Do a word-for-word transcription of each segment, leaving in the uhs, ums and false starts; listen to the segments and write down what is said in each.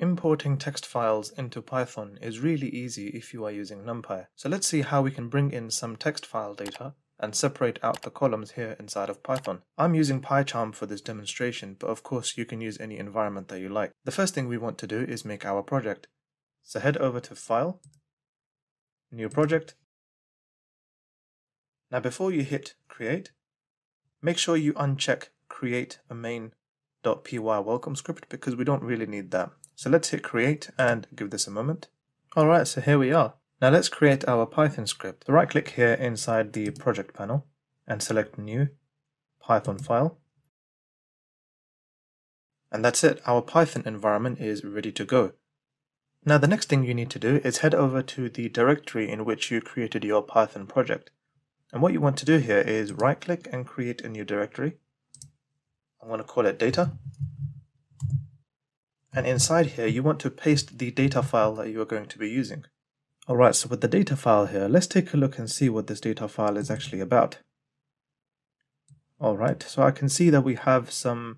Importing text files into Python is really easy if you are using NumPy. So let's see how we can bring in some text file data and separate out the columns here inside of Python. I'm using PyCharm for this demonstration, but of course you can use any environment that you like. The first thing we want to do is make our project. So head over to File, New Project. Now before you hit Create, make sure you uncheck Create a main.py welcome script because we don't really need that. So let's hit Create and give this a moment. Alright, so here we are. Now let's create our Python script. So right click here inside the project panel and select New, Python file. And that's it, our Python environment is ready to go. Now the next thing you need to do is head over to the directory in which you created your Python project. And what you want to do here is right click and create a new directory. I'm going to call it data. And inside here you want to paste the data file that you are going to be using. Alright, so with the data file here, let's take a look and see what this data file is actually about. Alright, so I can see that we have some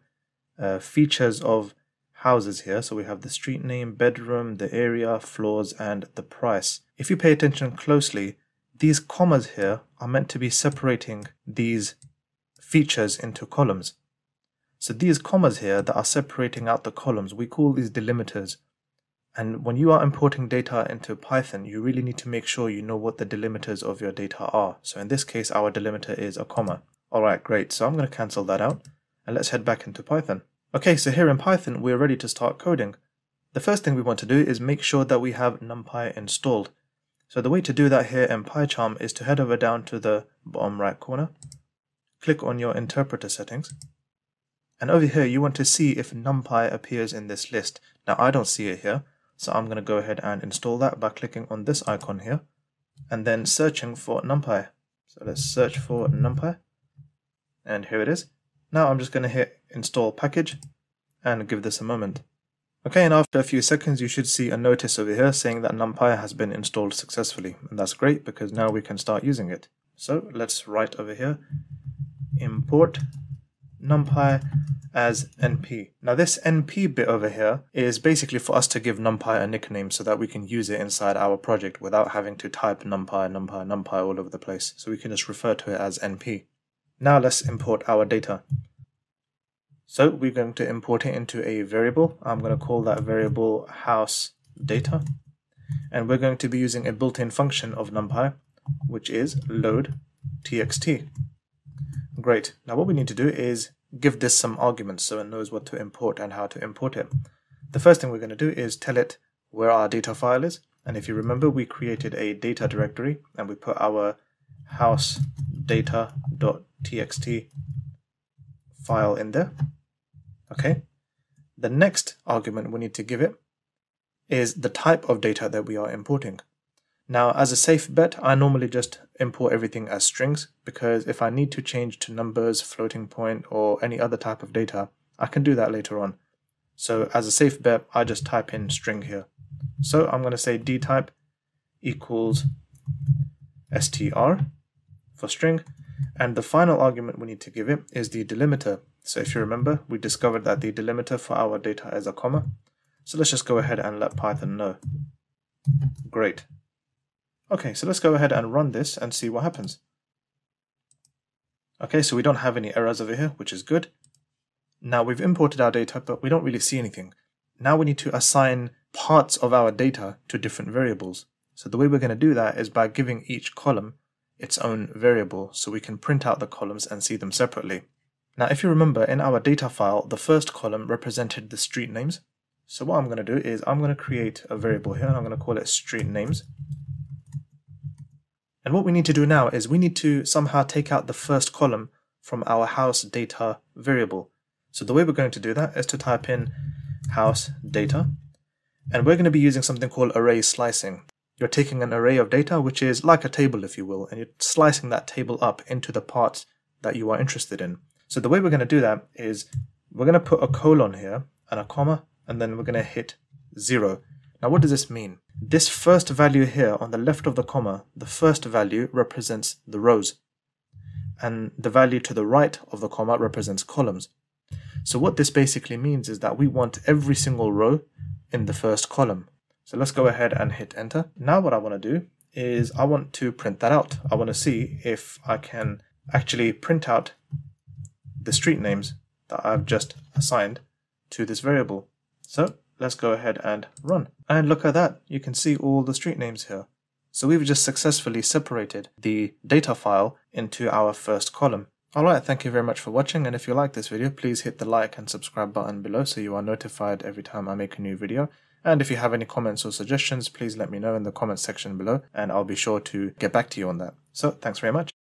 uh, features of houses here. So we have the street name, bedroom, the area, floors, and the price. If you pay attention closely, these commas here are meant to be separating these features into columns. So these commas here that are separating out the columns, we call these delimiters. And when you are importing data into Python, you really need to make sure you know what the delimiters of your data are. So in this case, our delimiter is a comma. Alright, great. So I'm going to cancel that out and let's head back into Python. Okay, so here in Python, we're ready to start coding. The first thing we want to do is make sure that we have NumPy installed. So the way to do that here in PyCharm is to head over down to the bottom right corner, click on your interpreter settings. And over here, you want to see if NumPy appears in this list. Now, I don't see it here. So I'm going to go ahead and install that by clicking on this icon here and then searching for NumPy. So let's search for NumPy and here it is. Now I'm just going to hit install package and give this a moment. Okay, and after a few seconds you should see a notice over here saying that NumPy has been installed successfully, and that's great because now we can start using it. So let's write over here import NumPy as N P. Now this N P bit over here is basically for us to give NumPy a nickname so that we can use it inside our project without having to type NumPy, NumPy, NumPy all over the place. So we can just refer to it as N P. Now let's import our data. So we're going to import it into a variable. I'm going to call that variable house data. And we're going to be using a built-in function of NumPy, which is load txt. Great. Now what we need to do is give this some arguments so it knows what to import and how to import it. The first thing we're going to do is tell it where our data file is. And if you remember, we created a data directory and we put our house data.txt file in there. Okay. The next argument we need to give it is the type of data that we are importing. Now, as a safe bet, I normally just import everything as strings because if I need to change to numbers, floating point, or any other type of data, I can do that later on. So as a safe bet, I just type in string here. So I'm going to say dtype equals str for string. And the final argument we need to give it is the delimiter. So if you remember, we discovered that the delimiter for our data is a comma. So let's just go ahead and let Python know. Great. Okay, so let's go ahead and run this and see what happens. Okay, so we don't have any errors over here, which is good. Now we've imported our data, but we don't really see anything. Now we need to assign parts of our data to different variables. So the way we're going to do that is by giving each column its own variable, so we can print out the columns and see them separately. Now if you remember, in our data file, the first column represented the street names. So what I'm going to do is I'm going to create a variable here, and I'm going to call it street names. And what we need to do now is we need to somehow take out the first column from our house data variable. So the way we're going to do that is to type in house data, and we're going to be using something called array slicing. You're taking an array of data, which is like a table, if you will, and you're slicing that table up into the parts that you are interested in. So the way we're going to do that is we're going to put a colon here and a comma, and then we're going to hit zero. Now what does this mean? This first value here on the left of the comma, the first value represents the rows. And the value to the right of the comma represents columns. So what this basically means is that we want every single row in the first column. So let's go ahead and hit enter. Now what I want to do is I want to print that out. I want to see if I can actually print out the street names that I've just assigned to this variable. So let's go ahead and run. And look at that, you can see all the street names here. So we've just successfully separated the data file into our first column. Alright, thank you very much for watching, and if you like this video, please hit the like and subscribe button below so you are notified every time I make a new video. And if you have any comments or suggestions, please let me know in the comments section below, and I'll be sure to get back to you on that. So thanks very much.